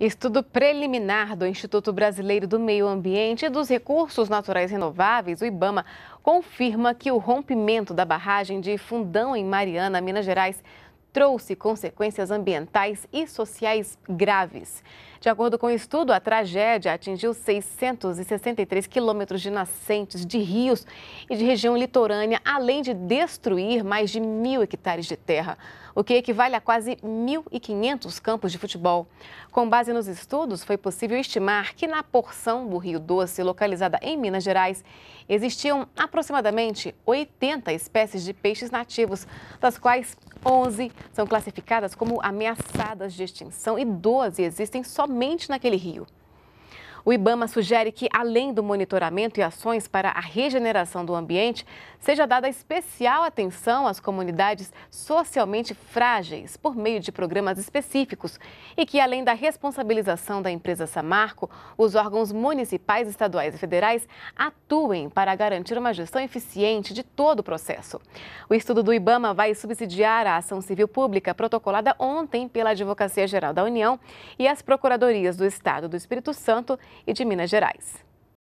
Estudo preliminar do Instituto Brasileiro do Meio Ambiente e dos Recursos Naturais Renováveis, o IBAMA, confirma que o rompimento da barragem de Fundão, em Mariana, Minas Gerais, trouxe consequências ambientais e sociais graves. De acordo com o estudo, a tragédia atingiu 663 quilômetros de nascentes, de rios e de região litorânea, além de destruir mais de 1.000 hectares de terra, o que equivale a quase 1.500 campos de futebol. Com base nos estudos, foi possível estimar que na porção do Rio Doce, localizada em Minas Gerais, existiam aproximadamente 80 espécies de peixes nativos, das quais 11 são classificadas como ameaçadas de extinção e 12 existem somente naquele rio. O IBAMA sugere que, além do monitoramento e ações para a regeneração do ambiente, seja dada especial atenção às comunidades socialmente frágeis por meio de programas específicos e que, além da responsabilização da empresa Samarco, os órgãos municipais, estaduais e federais atuem para garantir uma gestão eficiente de todo o processo. O estudo do IBAMA vai subsidiar a ação civil pública protocolada ontem pela Advocacia-Geral da União e as procuradorias do Estado do Espírito Santo e de Minas Gerais.